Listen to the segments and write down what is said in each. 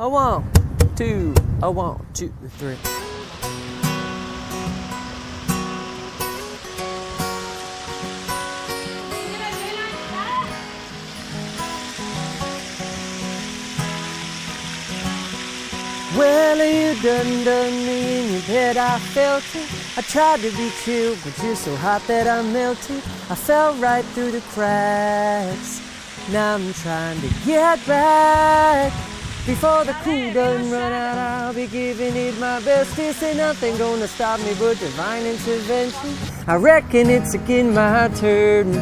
I want two, three. Well, you done me in your bed, I felt it. I tried to be cute, but you're so hot that I melted. I fell right through the cracks. Now I'm trying to get back. Before the cool done run out, I'll be giving it my best. This ain't nothing gonna stop me but divine intervention. I reckon it's again my turn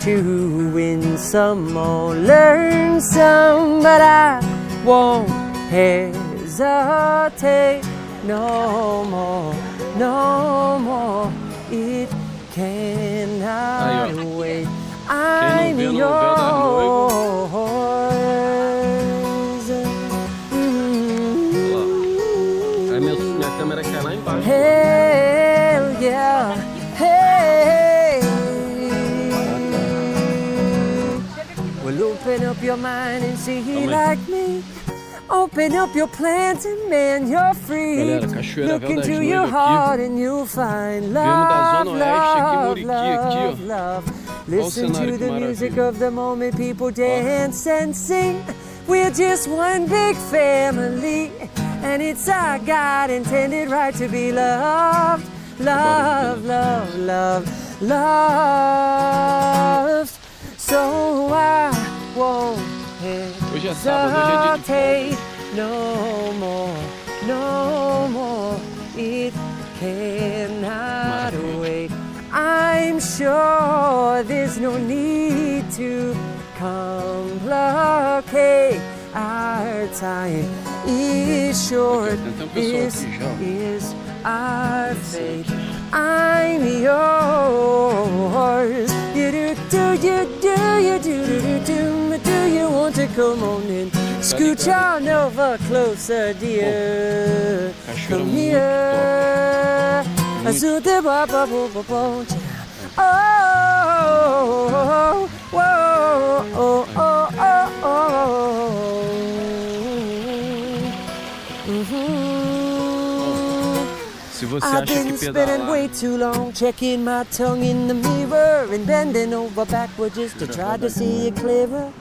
to win some or learn some, but I won't hesitate no more, no more. It cannot wait. I'm yours. Hey, yeah, hey. Well, open up your mind and see he like me. Open up your plans and man, you're free. Look into your heart and you'll find love, love, love, love. Listen to the music of the moment, people dance and sing. We're just one big family. And it's our God-intended right to be loved, loved, loved, loved, loved. So I won't hesitate no more, no more. It cannot wait. I'm sure there's no need to complicate our time. Is short, this is our fate. I'm yours. You do, do, you do, you do, do, do, do. You want to come on in? Scooch on over closer, dear. Come here. Oh, whoa, oh, oh, oh, oh. I've been spending way too long checking my tongue in the mirror and bending over backwards just to try to see it clearer.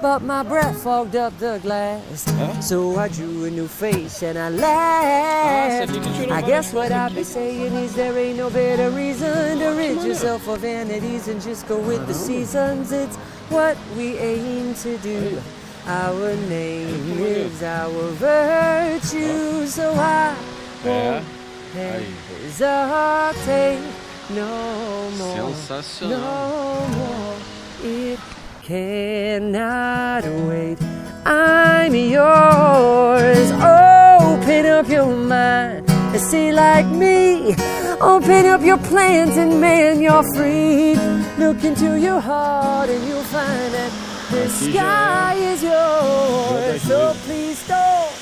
But my breath fogged up the glass, so I drew a new face and I laughed. I guess what I'll be saying is there ain't no better reason to rid yourself of vanities and just go with the seasons. It's what we aim to do. Our name is our virtue, so I won't hesitate no more, no more. It cannot wait. I'm yours. Open up your mind and see like me. Open up your plans and man, you're free. Look into your heart and you'll find that the sky is yours. So please don't,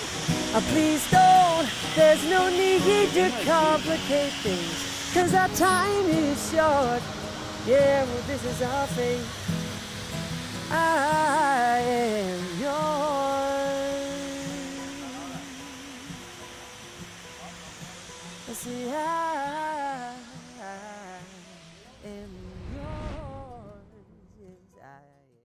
please don't. There's no need to complicate things, cause our time is short. Yeah, well, this is our fate.